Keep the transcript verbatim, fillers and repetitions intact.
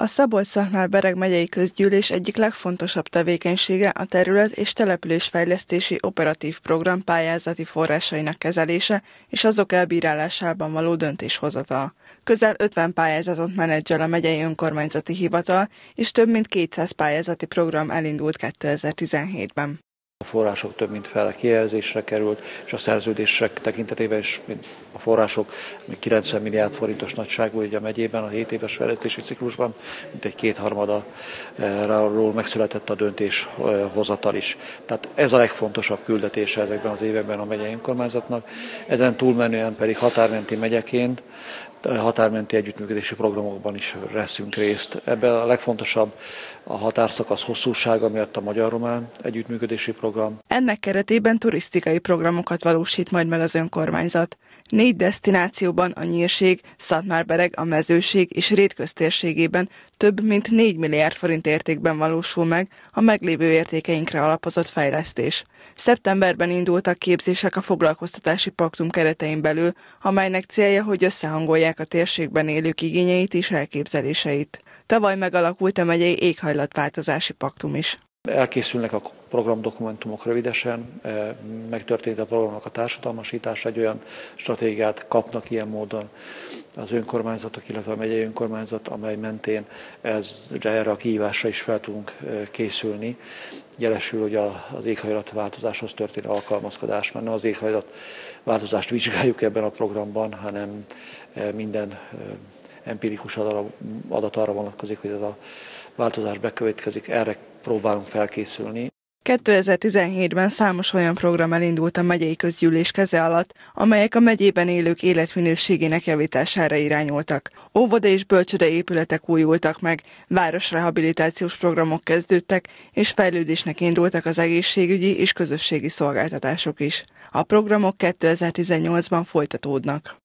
A Szabolcs-Szatmár-Bereg megyei közgyűlés egyik legfontosabb tevékenysége a Terület- és Településfejlesztési Operatív Program pályázati forrásainak kezelése és azok elbírálásában való döntéshozatal. Közel ötven pályázatot menedzsel a Megyei Önkormányzati Hivatal, és több mint kétszáz pályázati program elindult kétezer-tizenhétben. A források több mint fele kijelzésre került, és a szerződések tekintetében is a források kilencven milliárd forintos nagyságú, ugye a megyében a hét éves fejlesztési ciklusban, mint egy kétharmada ról megszületett a döntéshozatal is. Tehát ez a legfontosabb küldetése ezekben az években a megyei önkormányzatnak, ezen túlmenően pedig határmenti megyeként, határmenti együttműködési programokban is veszünk részt. Ebben a legfontosabb a határszakasz hosszúsága miatt a magyar-román együttműködési program. Ennek keretében turisztikai programokat valósít majd meg az önkormányzat. Négy desztinációban, a Nyírség, Szatmár-Bereg, a Mezőség és Réd köztérségében több mint négy milliárd forint értékben valósul meg a meglévő értékeinkre alapozott fejlesztés. Szeptemberben indultak képzések a foglalkoztatási paktum keretein belül, amelynek célja, hogy összehangolják a térségben élők igényeit és elképzeléseit. Tavaly megalakult a megyei éghajlatváltozási paktum is. Elkészülnek a programdokumentumok rövidesen, megtörtént a programnak a társadalmasítása, egy olyan stratégiát kapnak ilyen módon az önkormányzatok, illetve a megyei önkormányzat, amely mentén ez, erre a kihívásra is fel tudunk készülni. Jelesül, hogy az éghajlatváltozáshoz történő alkalmazkodás, mert nem az éghajlatváltozást vizsgáljuk ebben a programban, hanem minden empirikus adat arra vonatkozik, hogy ez a változás bekövetkezik, erre próbálunk felkészülni. kétezer-tizenhétben számos olyan program elindult a megyei közgyűlés keze alatt, amelyek a megyében élők életminőségének javítására irányultak. Óvoda és bölcsöde épületek újultak meg, városrehabilitációs programok kezdődtek, és fejlődésnek indultak az egészségügyi és közösségi szolgáltatások is. A programok kétezer-tizennyolcban folytatódnak.